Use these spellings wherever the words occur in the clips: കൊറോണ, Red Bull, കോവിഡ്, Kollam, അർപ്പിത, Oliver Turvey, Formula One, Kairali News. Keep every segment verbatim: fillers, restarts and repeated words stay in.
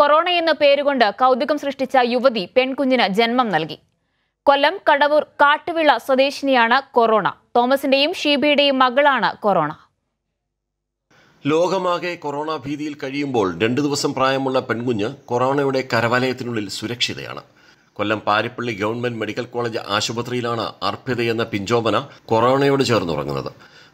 Corona in the Perigunda, Kaudukam Sristica, Yuvadi, Penkunjina, Genmam Nalgi. Kollam, Kadavur, Kartavilla, Sodeshiniana, Corona. Thomas and Dame, Shebi de Magalana, Corona. Logamage, Corona, Pidil Kadimbol, Dendusam Primula Pengunya, Corona with a Caravalatinul Surexidana. Kollam Paripalli Government Medical College Ashupatrilana, Arpede and the Pinjobana, Corona with a journal another.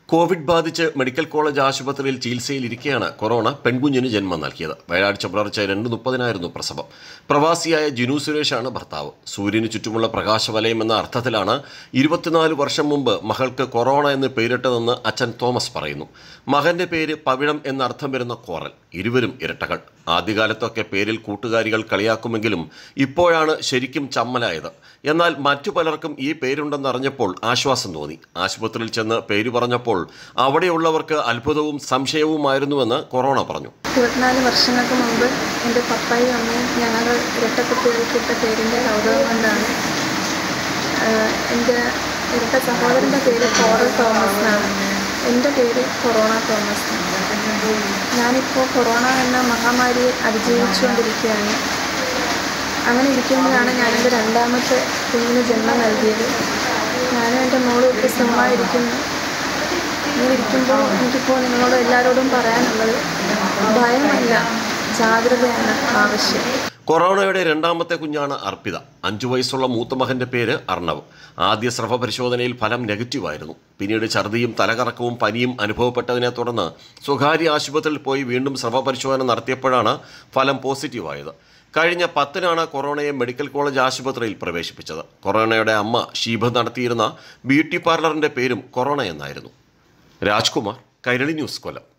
Covid Badiche Medical College Ashupatri, Chilse, Liricana, Corona, Pengunjani Genmanakida, Vaidar Chabra Chiran, Dupanarno Prasaba, Pravasia, Junusureshana Bartao, Surin Chitumula Prakasha Valemana, Artatelana, Irvatanal Varshamumba, Mahalka Corona and the Peritana, Achan Thomas Parino. Mahande Peri, Pavidam and Arthamirna Coral, Iriverum Iratakat, Adigalatoke Peril, Kutagarigal Kaliakumagilum, Ipoyana, Sherikim Chamalaida, Yanal Matupalarkum E. Perunda Naranapol, Ashwasanoni, Ashpatril Chana, Peri Varanapol. Avade Ulavaka, Alpodum, Samsheu, Mairnuana, Corona Prano. Kurna Varsana Kumba and the Papa Yama, Yana Retakuka Pairing the Lauda and in the Reta Sahara in the Pairing Coral Thomas Nam, in the Pairing Corona Thomas Nam. Naniko Corona and Mahamari Adjichu and Rikiani. I'm going to become an another randamateur in the General Algeria. Nana and a model is somewhere. I am going to Corona Rendamate Kunjana Arpida, Anjuva Sola Mutamahende Pere, Arnav, Adia Srafa Prishodanil Palam negative Iron, Pinid Chardim, Talakarakum, Panim, and Popatana Torana, Sogari Ashbatal Poi, Windum Srafa Prishodan and Artia Padana, Palam positive either. Karina Patanana, Corona, Medical College Ashbatril Pravesh Pichada, Corona de Amma, Sheba Nartirana, Beauty Parlor and the Perum, Corona and Iron. Rajkumar, Kairali News Column.